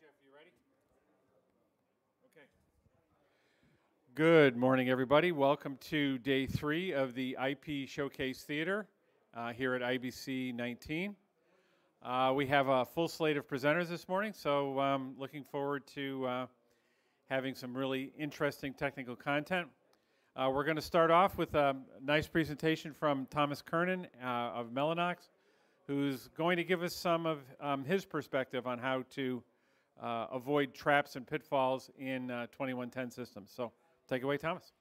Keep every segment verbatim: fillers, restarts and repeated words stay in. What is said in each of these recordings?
Jeff, you ready? Okay. Good morning, everybody. Welcome to day three of the I P Showcase Theater uh, here at I B C nineteen. Uh, we have a full slate of presenters this morning, so um, looking forward to uh, having some really interesting technical content. Uh, we're going to start off with a nice presentation from Thomas Kernan uh, of Mellanox, who's going to give us some of um, his perspective on how to uh, avoid traps and pitfalls in uh, twenty-one ten systems. So take it away, Thomas.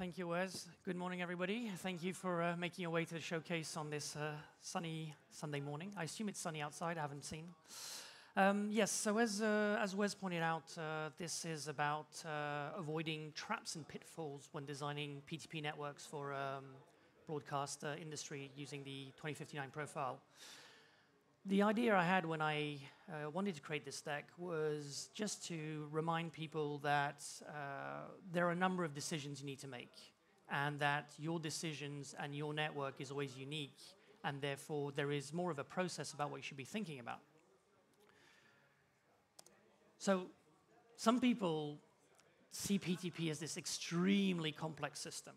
Thank you, Wes. Good morning, everybody. Thank you for uh, making your way to the showcase on this uh, sunny Sunday morning. I assume it's sunny outside. I haven't seen. Um, yes, so as, uh, as Wes pointed out, uh, this is about uh, avoiding traps and pitfalls when designing P T P networks for um, broadcast uh, industry using the twenty fifty-nine profile. The idea I had when I uh, wanted to create this deck was just to remind people that uh, there are a number of decisions you need to make, and that your decisions and your network is always unique, and therefore there is more of a process about what you should be thinking about. So some people see P T P as this extremely complex system.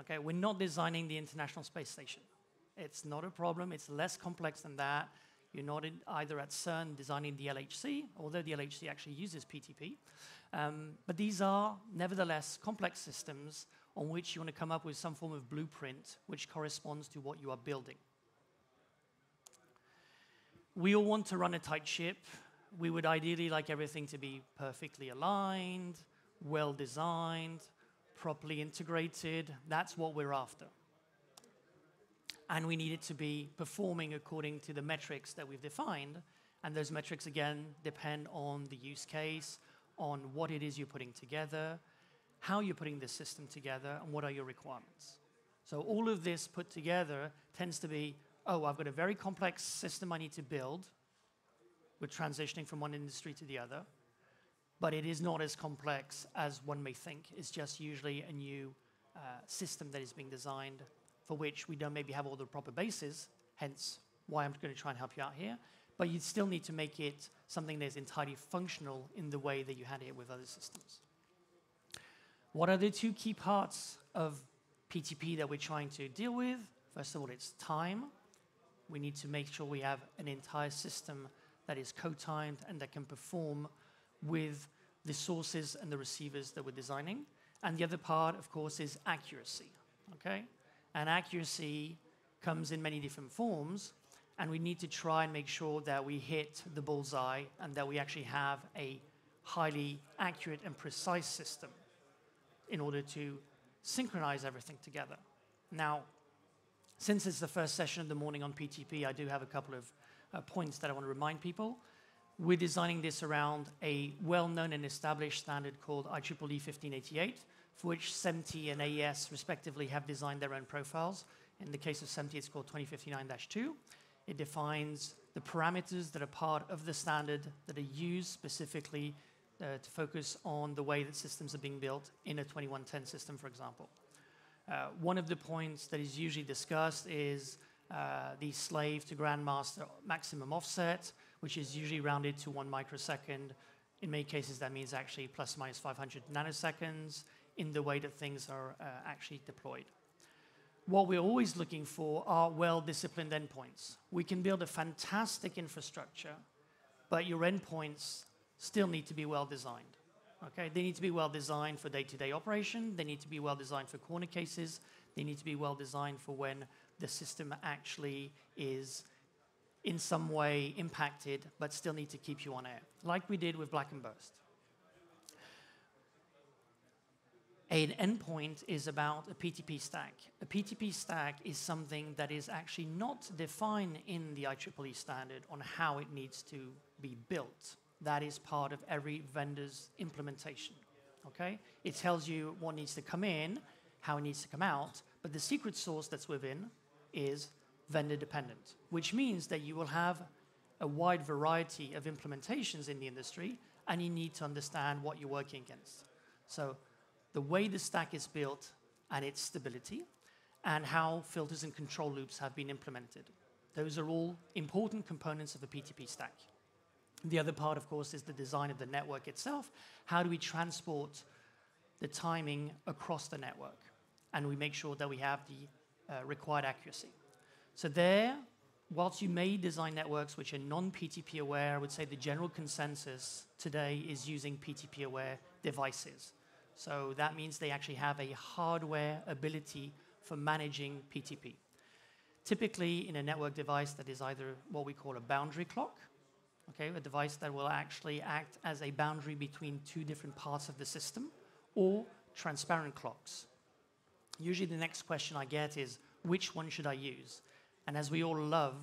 Okay, we're not designing the International Space Station. It's not a problem. It's less complex than that. You're not in either at CERN designing the L H C, although the L H C actually uses P T P. Um, but these are, nevertheless, complex systems on which you want to come up with some form of blueprint which corresponds to what you are building. We all want to run a tight ship. We would ideally like everything to be perfectly aligned, well-designed, properly integrated. That's what we're after. And we need it to be performing according to the metrics that we've defined. And those metrics, again, depend on the use case, on what it is you're putting together, how you're putting the system together, and what are your requirements. So all of this put together tends to be, oh, I've got a very complex system I need to build. We're transitioning from one industry to the other. But it is not as complex as one may think. It's just usually a new uh, system that is being designed for which we don't maybe have all the proper bases, hence why I'm going to try and help you out here. But you still need to make it something that is entirely functional in the way that you had it with other systems. What are the two key parts of P T P that we're trying to deal with? First of all, it's time. We need to make sure we have an entire system that is co-timed and that can perform with the sources and the receivers that we're designing. And the other part, of course, is accuracy, okay? And accuracy comes in many different forms, and we need to try and make sure that we hit the bullseye and that we actually have a highly accurate and precise system in order to synchronize everything together. Now, since it's the first session of the morning on P T P, I do have a couple of uh, points that I want to remind people. We're designing this around a well-known and established standard called I triple E fifteen eighty-eight, for which S M P T E and A E S respectively have designed their own profiles. In the case of S M P T E, it's called twenty fifty-nine dash two. It defines the parameters that are part of the standard that are used specifically uh, to focus on the way that systems are being built in a twenty-one ten system, for example. Uh, one of the points that is usually discussed is uh, the slave to grandmaster maximum offset, which is usually rounded to one microsecond. In many cases, that means actually plus or minus five hundred nanoseconds in the way that things are uh, actually deployed. What we're always looking for are well-disciplined endpoints. We can build a fantastic infrastructure, but your endpoints still need to be well-designed. Okay? They need to be well-designed for day-to-day operation. They need to be well-designed for corner cases. They need to be well-designed for when the system actually is in some way impacted, but still need to keep you on air, like we did with Black and Burst. An endpoint is about a P T P stack. A P T P stack is something that is actually not defined in the I triple E standard on how it needs to be built. That is part of every vendor's implementation, okay? It tells you what needs to come in, how it needs to come out, but the secret sauce that's within is vendor dependent, which means that you will have a wide variety of implementations in the industry, and you need to understand what you're working against. So the way the stack is built and its stability, and how filters and control loops have been implemented. Those are all important components of the P T P stack. The other part, of course, is the design of the network itself. How do we transport the timing across the network? And we make sure that we have the uh, required accuracy. So there, whilst you may design networks which are non-P T P aware, I would say the general consensus today is using P T P aware devices. So that means they actually have a hardware ability for managing P T P. Typically, in a network device that is either what we call a boundary clock, okay, a device that will actually act as a boundary between two different parts of the system, or transparent clocks. Usually the next question I get is, which one should I use? And as we all love,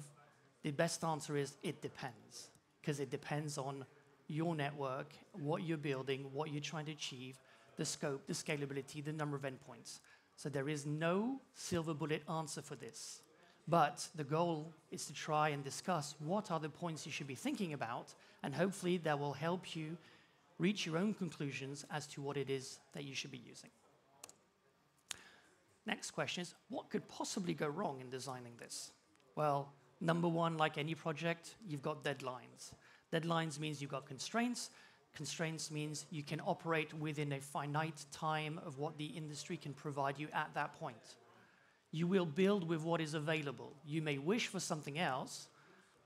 the best answer is, it depends. Because it depends on your network, what you're building, what you're trying to achieve, the scope, the scalability, the number of endpoints. So there is no silver bullet answer for this. But the goal is to try and discuss what are the points you should be thinking about, and hopefully that will help you reach your own conclusions as to what it is that you should be using. Next question is, what could possibly go wrong in designing this? Well, number one, like any project, you've got deadlines. Deadlines means you've got constraints. Constraints means you can operate within a finite time of what the industry can provide you at that point. You will build with what is available. You may wish for something else,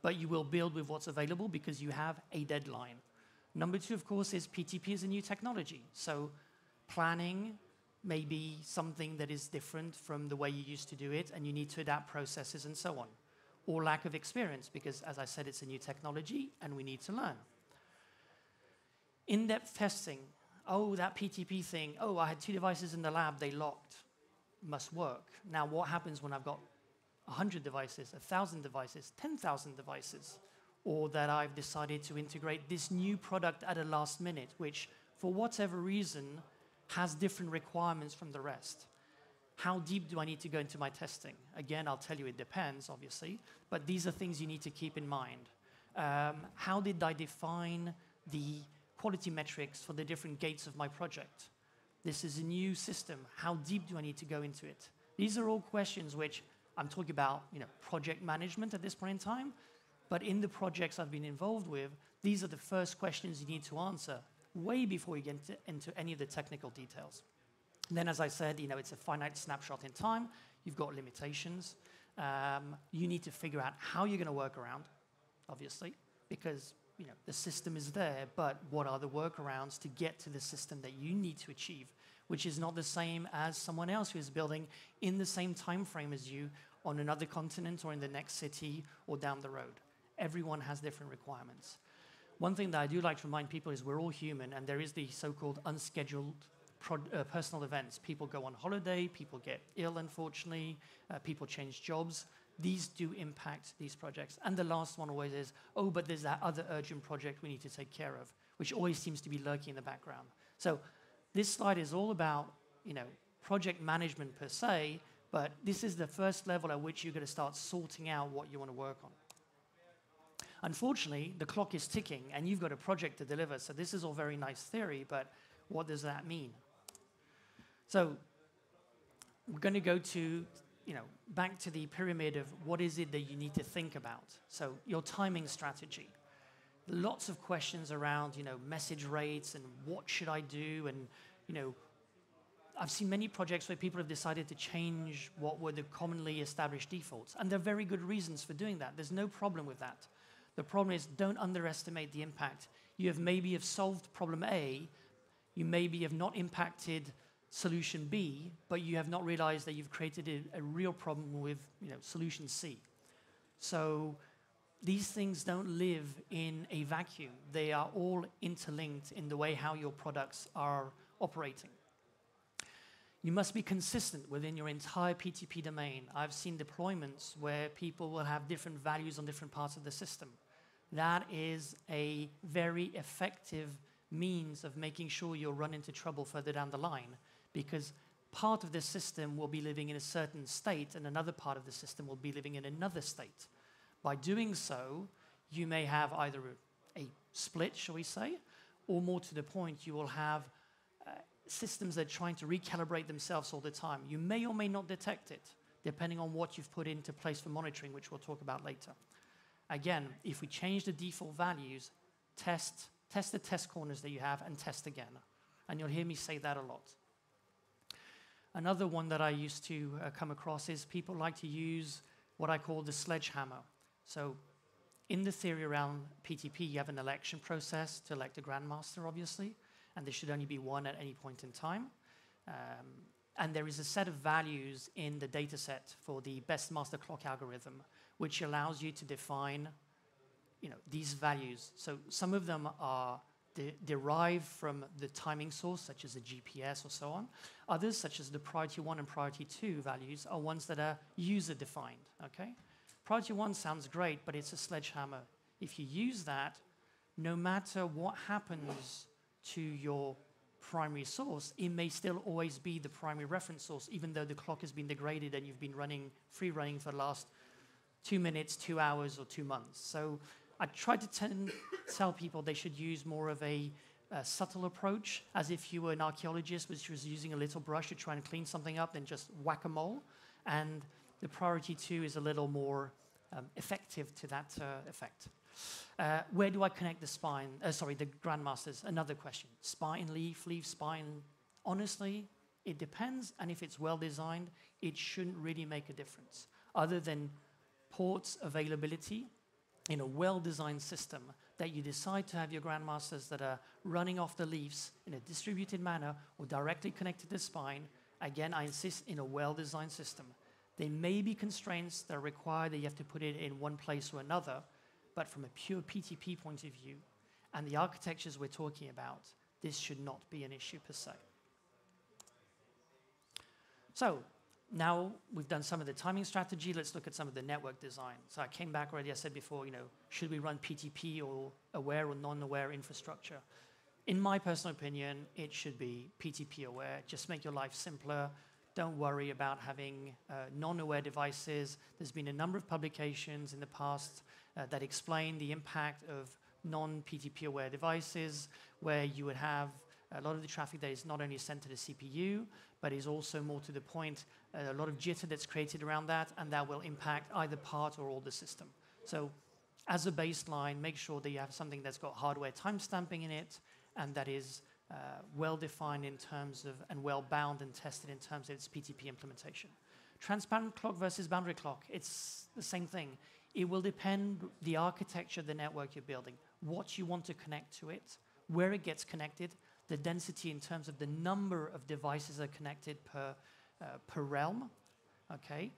but you will build with what's available because you have a deadline. Number two, of course, is P T P is a new technology. So planning may be something that is different from the way you used to do it, and you need to adapt processes and so on. Or lack of experience, because as I said, it's a new technology and we need to learn. In-depth testing. Oh, that P T P thing. Oh, I had two devices in the lab, they locked. Must work. Now, what happens when I've got one hundred devices, one thousand devices, ten thousand devices, or that I've decided to integrate this new product at a last minute, which, for whatever reason, has different requirements from the rest? How deep do I need to go into my testing? Again, I'll tell you it depends, obviously, but these are things you need to keep in mind. Um, how did I define the quality metrics for the different gates of my project? This is a new system. How deep do I need to go into it? These are all questions which I'm talking about, you know, project management at this point in time, but in the projects I've been involved with, these are the first questions you need to answer way before you get into, into any of the technical details. And then, as I said, you know, it's a finite snapshot in time. You've got limitations. Um, you need to figure out how you're going to work around, obviously, because you know, the system is there, but what are the workarounds to get to the system that you need to achieve, which is not the same as someone else who is building in the same time frame as you on another continent or in the next city or down the road. Everyone has different requirements. One thing that I do like to remind people is we're all human, and there is the so-called unscheduled pro uh, personal events. People go on holiday, people get ill, unfortunately, uh, people change jobs. These do impact these projects. And the last one always is, oh, but there's that other urgent project we need to take care of, which always seems to be lurking in the background. So this slide is all about, you know, project management per se, but this is the first level at which you're going to start sorting out what you want to work on. Unfortunately, the clock is ticking, and you've got a project to deliver. So this is all very nice theory, but what does that mean? So we're going to go to... you know, back to the pyramid of what is it that you need to think about. So your timing strategy. Lots of questions around, you know, message rates and what should I do? And, you know, I've seen many projects where people have decided to change what were the commonly established defaults. And there are very good reasons for doing that. There's no problem with that. The problem is, don't underestimate the impact. You have maybe have solved problem A. You maybe have not impacted solution B, but you have not realized that you've created a, a real problem with, you know, solution C. So these things don't live in a vacuum. They are all interlinked in the way how your products are operating. You must be consistent within your entire P T P domain. I've seen deployments where people will have different values on different parts of the system. That is a very effective means of making sure you'll run into trouble further down the line, because part of the system will be living in a certain state and another part of the system will be living in another state. By doing so, you may have either a, a split, shall we say, or more to the point, you will have uh, systems that are trying to recalibrate themselves all the time. You may or may not detect it, depending on what you've put into place for monitoring, which we'll talk about later. Again, if we change the default values, test, test the test corners that you have and test again. And you'll hear me say that a lot. Another one that I used to uh, come across is people like to use what I call the sledgehammer. So in the theory around P T P, you have an election process to elect a grandmaster, obviously, and there should only be one at any point in time. Um, and there is a set of values in the data set for the best master clock algorithm, which allows you to define you know, these values. So some of them are de derived from the timing source, such as the G P S or so on. Others, such as the priority one and priority two values, are ones that are user-defined, okay? Priority one sounds great, but it's a sledgehammer. If you use that, no matter what happens to your primary source, it may still always be the primary reference source, even though the clock has been degraded and you've been running free running for the last two minutes, two hours, or two months. So I try to tend tell people they should use more of a, a subtle approach, as if you were an archaeologist, which was using a little brush to try and clean something up, then just whack-a-mole. And the priority two is a little more um, effective to that uh, effect. Uh, where do I connect the spine? Uh, sorry, the grandmasters. Another question. Spine, leaf, leaf, spine. Honestly, it depends. And if it's well designed, it shouldn't really make a difference, other than ports availability in a well-designed system that you decide to have your grandmasters that are running off the leaves in a distributed manner or directly connected to spine. Again, I insist in a well-designed system. There may be constraints that require that you have to put it in one place or another, but from a pure P T P point of view, and the architectures we're talking about, this should not be an issue per se. So now we've done some of the timing strategy, let's look at some of the network design. So I came back already, I said before, you know, should we run P T P or aware or non-aware infrastructure? In my personal opinion, it should be P T P aware, just make your life simpler. Don't worry about having uh, non-aware devices. There's been a number of publications in the past uh, that explain the impact of non-P T P aware devices, where you would have a lot of the traffic that is not only sent to the C P U, but is also more to the point, uh, a lot of jitter that's created around that, and that will impact either part or all the system. So as a baseline, make sure that you have something that's got hardware timestamping in it, and that is Uh, well-defined in terms of, and well-bound and tested in terms of its P T P implementation. Transparent clock versus boundary clock, it's the same thing. It will depend the architecture of the network you're building, what you want to connect to it, where it gets connected, the density in terms of the number of devices that are connected per, uh, per realm, okay?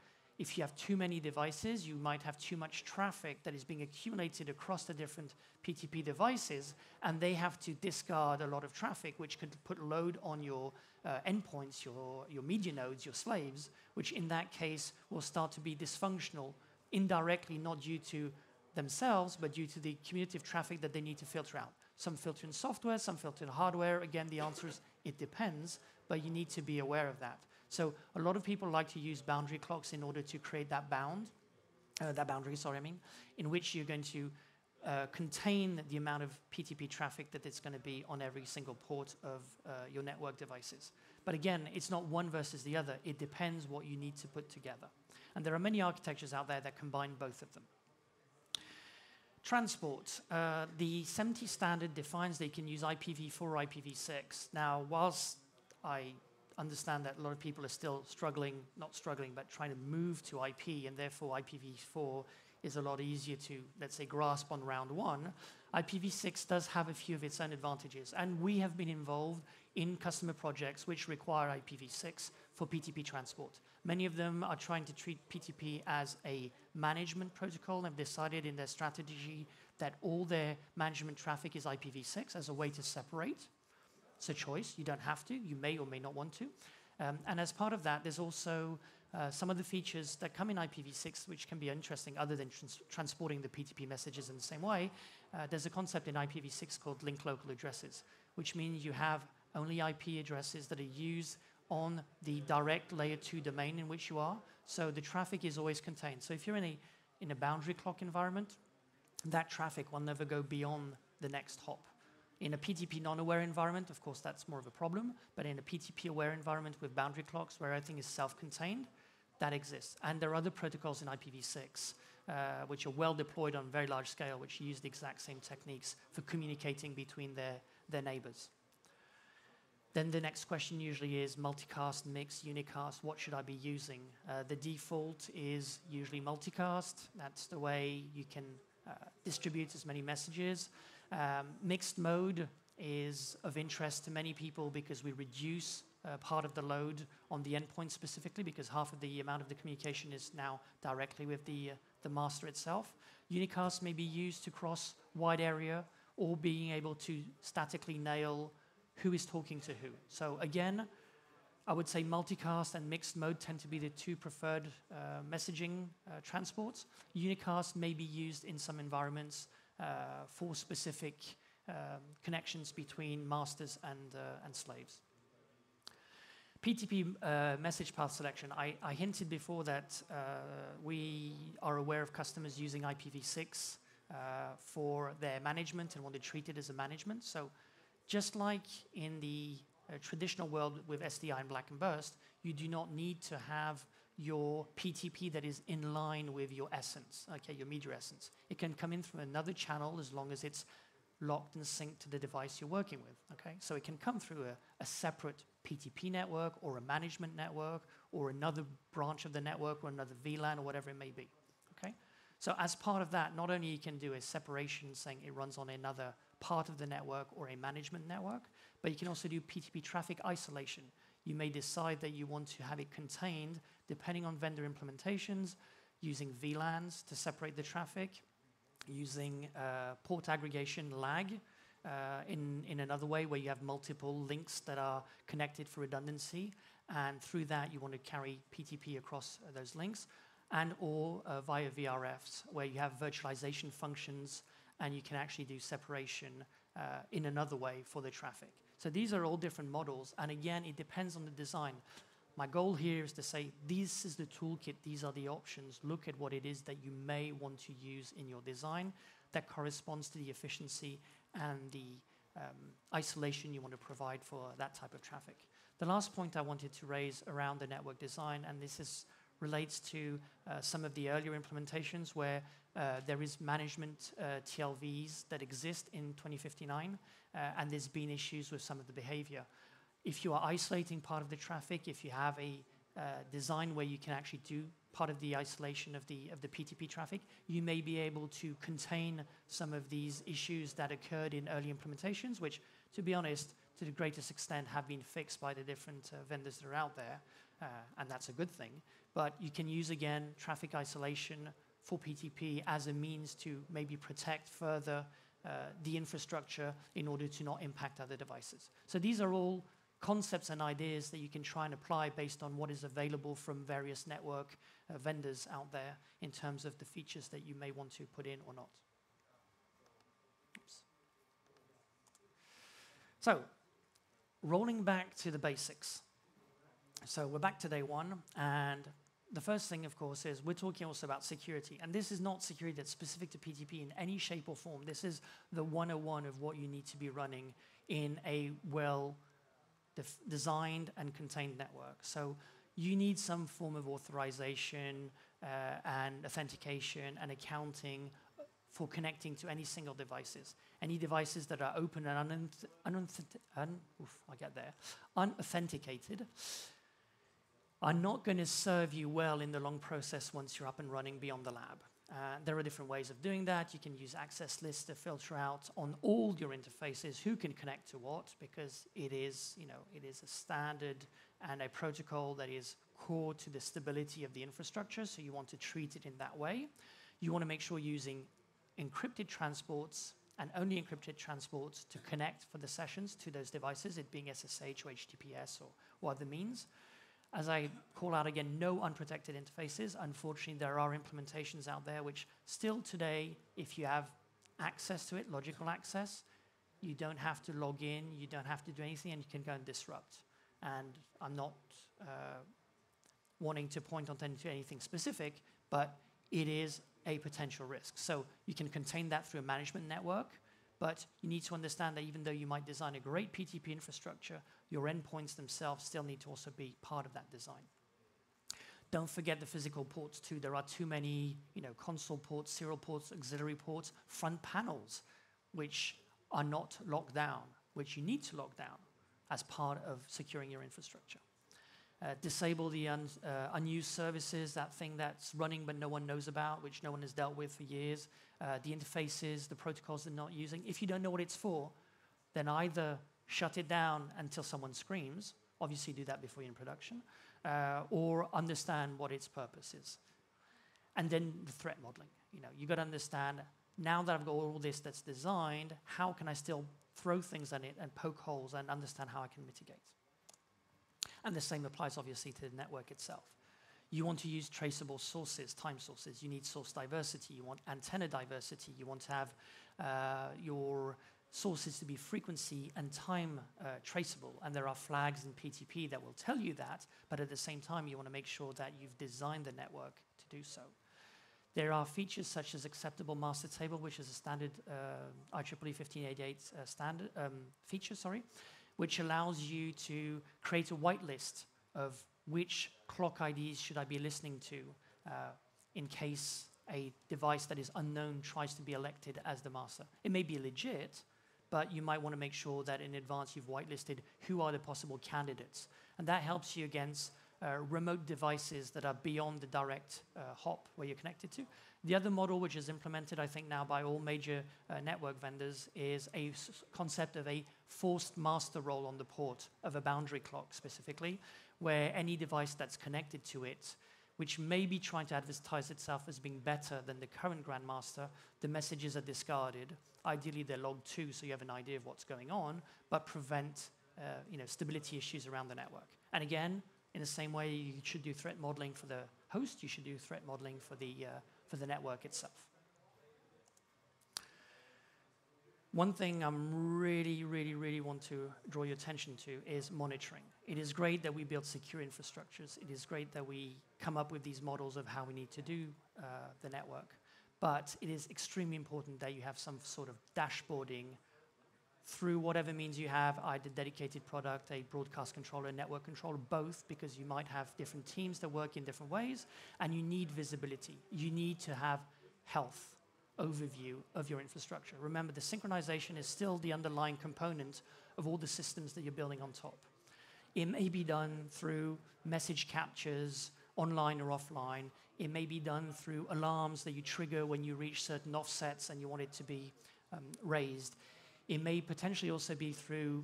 If you have too many devices, you might have too much traffic that is being accumulated across the different P T P devices, and they have to discard a lot of traffic, which could put load on your uh, endpoints, your, your media nodes, your slaves, which in that case will start to be dysfunctional, indirectly not due to themselves, but due to the cumulative traffic that they need to filter out. Some filter in software, some filter in hardware. Again, the answer is it depends, but you need to be aware of that. So a lot of people like to use boundary clocks in order to create that bound, uh, that boundary, sorry, I mean, in which you're going to uh, contain the amount of P T P traffic that it's going to be on every single port of uh, your network devices. But again, it's not one versus the other. It depends what you need to put together. And there are many architectures out there that combine both of them. Transport. Uh, the S M P T E standard defines that you can use I P v four or I P v six. Now, whilst I understand that a lot of people are still struggling, not struggling, but trying to move to I P, and therefore I P v four is a lot easier to, let's say, grasp on round one. I P v six does have a few of its own advantages, and we have been involved in customer projects which require I P v six for P T P transport. Many of them are trying to treat P T P as a management protocol and have decided in their strategy that all their management traffic is I P v six as a way to separate. It's a choice. You don't have to. You may or may not want to. Um, and as part of that, there's also uh, some of the features that come in I P v six, which can be interesting, other than trans transporting the P T P messages in the same way. Uh, there's a concept in I P v six called link local addresses, which means you have only I P addresses that are used on the direct layer two domain in which you are. So the traffic is always contained. So if you're in a, in a boundary clock environment, that traffic will never go beyond the next hop. In a P T P non-aware environment, of course, that's more of a problem. But in a P T P aware environment with boundary clocks where everything is self-contained, that exists. And there are other protocols in I P v six, uh, which are well deployed on very large scale, which use the exact same techniques for communicating between their, their neighbors. Then the next question usually is multicast, mixed, unicast, what should I be using? Uh, the default is usually multicast. That's the way you can uh, distribute as many messages. Um, mixed mode is of interest to many people because we reduce uh, part of the load on the endpoint specifically, because half of the amount of the communication is now directly with the, uh, the master itself. Unicast may be used to cross wide area or being able to statically nail who is talking to who. So again, I would say multicast and mixed mode tend to be the two preferred uh, messaging uh, transports. Unicast may be used in some environments uh, for specific um, connections between masters and, uh, and slaves. P T P uh, message path selection. I, I hinted before that uh, we are aware of customers using I P v six uh, for their management and want to treat it as a management. So just like in the uh, traditional world with S D I and Black and Burst, you do not need to have your P T P that is in line with your essence, okay, your media essence. It can come in from another channel as long as it's locked and synced to the device you're working with, okay? So it can come through a, a separate P T P network or a management network or another branch of the network or another V LAN or whatever it may be, okay? So as part of that, not only you can do a separation saying it runs on another part of the network or a management network, but you can also do P T P traffic isolation. You may decide that you want to have it contained, depending on vendor implementations, using V LANs to separate the traffic, using uh, port aggregation lag uh, in, in another way where you have multiple links that are connected for redundancy, and through that you want to carry P T P across those links, and or uh, via V R Fs, where you have virtualization functions and you can actually do separation uh, in another way for the traffic. So these are all different models, and again, it depends on the design. My goal here is to say, this is the toolkit, these are the options, look at what it is that you may want to use in your design that corresponds to the efficiency and the um, isolation you want to provide for that type of traffic. The last point I wanted to raise around the network design, and this is relates to uh, some of the earlier implementations where uh, there is management uh, T L Vs that exist in twenty fifty-nine, uh, and there's been issues with some of the behavior. If you are isolating part of the traffic, if you have a uh, design where you can actually do part of the isolation of the, of the P T P traffic, you may be able to contain some of these issues that occurred in early implementations, which, to be honest, to the greatest extent have been fixed by the different uh, vendors that are out there, uh, and that's a good thing. But you can use, again, traffic isolation for P T P as a means to maybe protect further uh, the infrastructure in order to not impact other devices. So these are all concepts and ideas that you can try and apply based on what is available from various network uh, vendors out there in terms of the features that you may want to put in or not. Oops. So, rolling back to the basics. So we're back to day one, and the first thing, of course, is we're talking also about security, and this is not security that's specific to P T P in any shape or form. This is the one oh one of what you need to be running in a well-designed and contained network. So you need some form of authorization uh, and authentication and accounting for connecting to any single devices. Any devices that are open and un oof, I get there. unauthenticated are not going to serve you well in the long process once you're up and running beyond the lab. Uh, there are different ways of doing that. You can use access lists to filter out on all your interfaces who can connect to what, because it is, you know, it is a standard and a protocol that is core to the stability of the infrastructure, so you want to treat it in that way. You want to make sure you're using encrypted transports and only encrypted transports to connect for the sessions to those devices, it being S S H or H T T P S or, or other means. As I call out again, no unprotected interfaces. Unfortunately, there are implementations out there which still today, if you have access to it, logical access, you don't have to log in, you don't have to do anything, and you can go and disrupt. And I'm not uh, wanting to point out to anything specific, but it is a potential risk. So you can contain that through a management network, but you need to understand that even though you might design a great P T P infrastructure, your endpoints themselves still need to also be part of that design. Don't forget the physical ports too. There are too many, you know, console ports, serial ports, auxiliary ports, front panels, which are not locked down, which you need to lock down as part of securing your infrastructure. Uh, disable the un uh, unused services, that thing that's running but no one knows about, which no one has dealt with for years. Uh, the interfaces, the protocols they're not using. If you don't know what it's for, then either shut it down until someone screams, obviously do that before you're in production, uh, or understand what its purpose is. And then the threat modeling. You know, you got to understand, now that I've got all this that's designed, how can I still throw things at it and poke holes and understand how I can mitigate? And the same applies, obviously, to the network itself. You want to use traceable sources, time sources. You need source diversity. You want antenna diversity. You want to have uh, your sources to be frequency and time uh, traceable. And there are flags in P T P that will tell you that. But at the same time, you want to make sure that you've designed the network to do so. There are features such as acceptable master table, which is a standard uh, I triple E fifteen eighty-eight uh, standard um, feature, sorry, which allows you to create a whitelist of which clock I Ds should I be listening to uh, in case a device that is unknown tries to be elected as the master. It may be legit, but you might want to make sure that in advance you've whitelisted who are the possible candidates. And that helps you against uh, remote devices that are beyond the direct uh, hop where you're connected to. The other model, which is implemented, I think, now by all major uh, network vendors, is a s concept of a forced master role on the port of a boundary clock specifically, where any device that's connected to it, which may be trying to advertise itself as being better than the current grandmaster, the messages are discarded. Ideally, they're logged too, so you have an idea of what's going on, but prevent uh, you know, stability issues around the network. And again, in the same way you should do threat modeling for the host, you should do threat modeling for the uh, for the network itself. One thing I'm really, really, really want to draw your attention to is monitoring. It is great that we build secure infrastructures. It is great that we come up with these models of how we need to do uh, the network. But it is extremely important that you have some sort of dashboarding through whatever means you have, either dedicated product, a broadcast controller, a network controller, both, because you might have different teams that work in different ways, and you need visibility. You need to have health overview of your infrastructure. Remember, the synchronization is still the underlying component of all the systems that you're building on top. It may be done through message captures, online or offline. It may be done through alarms that you trigger when you reach certain offsets and you want it to be um, raised. It may potentially also be through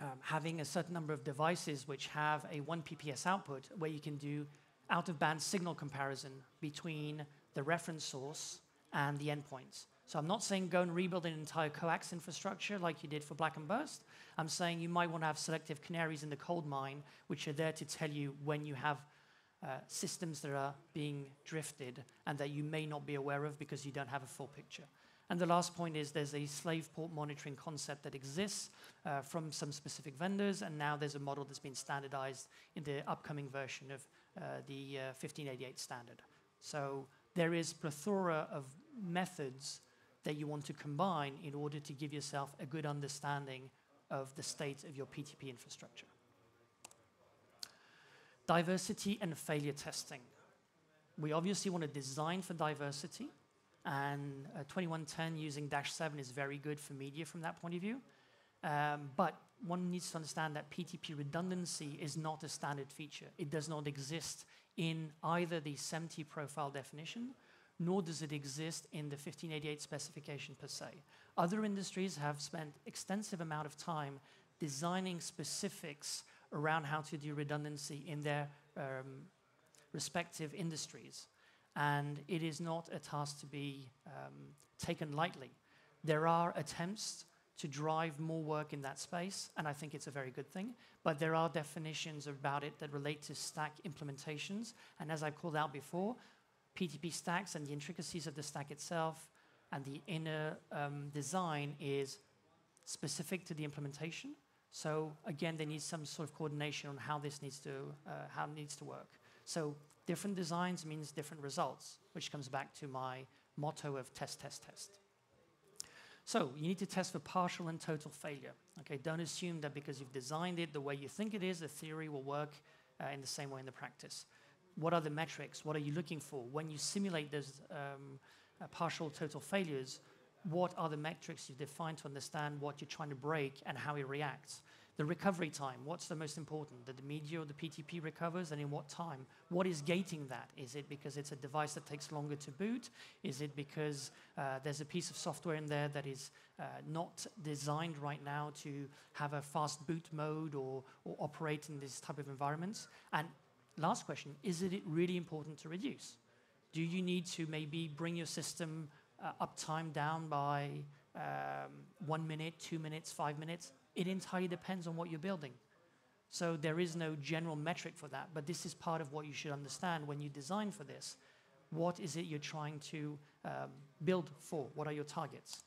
um, having a certain number of devices which have a one P P S output, where you can do out-of-band signal comparison between the reference source and the endpoints. So I'm not saying go and rebuild an entire coax infrastructure like you did for Black and Burst. I'm saying you might want to have selective canaries in the coal mine, which are there to tell you when you have uh, systems that are being drifted and that you may not be aware of because you don't have a full picture. And the last point is there's a slave port monitoring concept that exists uh, from some specific vendors, and now there's a model that's been standardized in the upcoming version of uh, the uh, fifteen eighty-eight standard. So there is plethora of methods that you want to combine in order to give yourself a good understanding of the state of your P T P infrastructure. Diversity and failure testing. We obviously want to design for diversity. And uh, twenty-one ten using Dash seven is very good for media from that point of view. Um, but one needs to understand that P T P redundancy is not a standard feature. It does not exist in either the S M P T E profile definition, nor does it exist in the fifteen eighty-eight specification per se. Other industries have spent extensive amount of time designing specifics around how to do redundancy in their um, respective industries. And it is not a task to be um, taken lightly. There are attempts to drive more work in that space, and I think it's a very good thing. But there are definitions about it that relate to stack implementations. And as I called out before, P T P stacks and the intricacies of the stack itself and the inner um, design is specific to the implementation. So again, there needs some sort of coordination on how this needs to, uh, how it needs to work. So different designs means different results, which comes back to my motto of test, test, test. So you need to test for partial and total failure. Okay, don't assume that because you've designed it the way you think it is, the theory will work uh, in the same way in the practice. what are the metrics? What are you looking for? When you simulate those um, uh, partial total failures, what are the metrics you define to understand what you're trying to break and how it reacts? The recovery time, what's the most important? That the media or the P T P recovers, and in what time? What is gating that? Is it because it's a device that takes longer to boot? Is it because uh, there's a piece of software in there that is uh, not designed right now to have a fast boot mode or, or operate in this type of environments? And last question, is it really important to reduce? Do you need to maybe bring your system uh, uptime down by um, one minute, two minutes, five minutes? It entirely depends on what you're building. So there is no general metric for that, but this is part of what you should understand when you design for this. What is it you're trying to um, build for? What are your targets?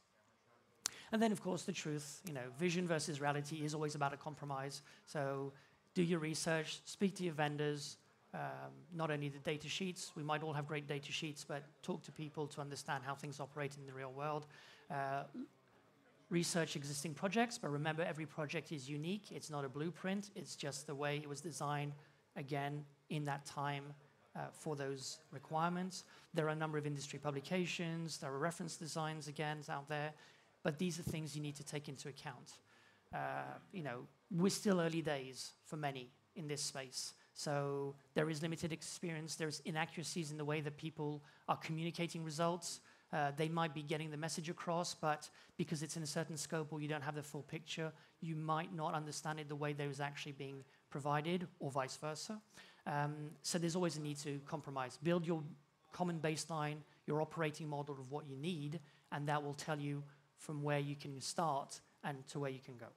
And then, of course, the truth, you know, vision versus reality is always about a compromise. So do your research, speak to your vendors, um, not only the data sheets. We might all have great data sheets, but talk to people to understand how things operate in the real world. Uh, Research existing projects, but remember every project is unique. It's not a blueprint. It's just the way it was designed, again, in that time uh, for those requirements. There are a number of industry publications. There are reference designs, again, out there. But these are things you need to take into account. Uh, you know, we're still early days for many in this space. So there is limited experience. There's inaccuracies in the way that people are communicating results. Uh, they might be getting the message across, but because it's in a certain scope or you don't have the full picture, you might not understand it the way that it was actually being provided, or vice versa. Um, so there's always a need to compromise. Build your common baseline, your operating model of what you need, and that will tell you from where you can start and to where you can go.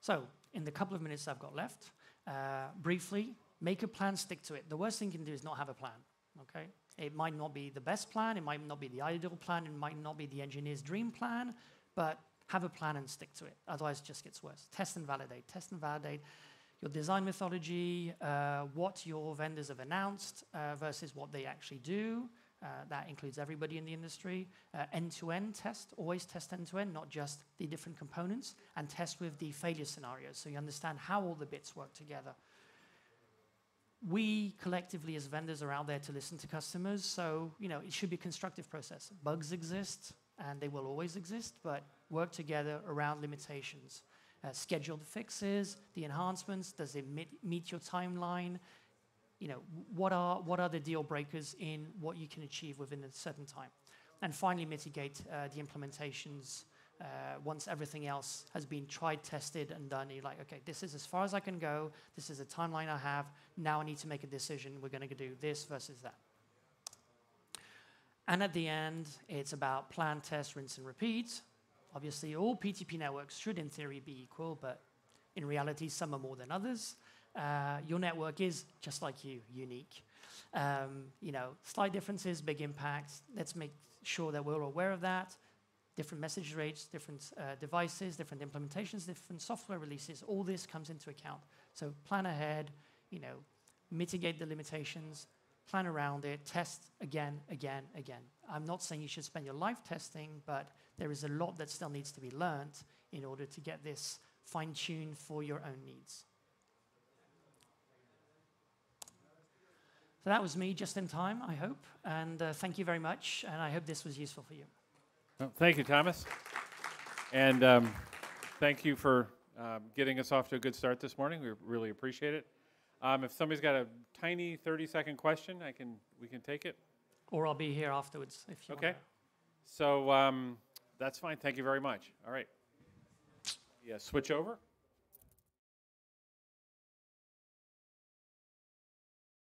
So in the couple of minutes I've got left, uh, briefly, make a plan, stick to it. The worst thing you can do is not have a plan. Okay? It might not be the best plan, it might not be the ideal plan, it might not be the engineer's dream plan, but have a plan and stick to it. Otherwise, it just gets worse. Test and validate. Test and validate your design methodology, uh, what your vendors have announced uh, versus what they actually do. Uh, that includes everybody in the industry. End-to-end test. Always test end-to-end, not just the different components. And test with the failure scenarios so you understand how all the bits work together. We collectively as vendors are out there to listen to customers, so you know it should be a constructive process. Bugs exist, and they will always exist, but work together around limitations. Uh, schedule the fixes, the enhancements. Does it meet your timeline? You know, what are what are the deal breakers in what you can achieve within a certain time? And finally, mitigate uh, the implementations. Uh, once everything else has been tried, tested, and done, you're like, okay, this is as far as I can go. This is the timeline I have. Now I need to make a decision. We're going to do this versus that. And at the end, it's about plan, test, rinse, and repeat. Obviously, all P T P networks should, in theory, be equal, but in reality, some are more than others. Uh, your network is, just like you, unique. Um, you know, slight differences, big impacts. Let's make sure that we're aware of that. Different message rates, different uh, devices, different implementations, different software releases, all this comes into account. So plan ahead, you know, mitigate the limitations, plan around it, test again, again, again. I'm not saying you should spend your life testing, but there is a lot that still needs to be learned in order to get this fine-tuned for your own needs. So that was me just in time, I hope, and uh, thank you very much, and I hope this was useful for you. Well, thank you, Thomas, and um, thank you for um, getting us off to a good start this morning. We really appreciate it. Um, if somebody's got a tiny thirty-second question, I can we can take it. Or I'll be here afterwards if you want. Okay. So um, that's fine. Thank you very much. All right. Yeah. Switch over.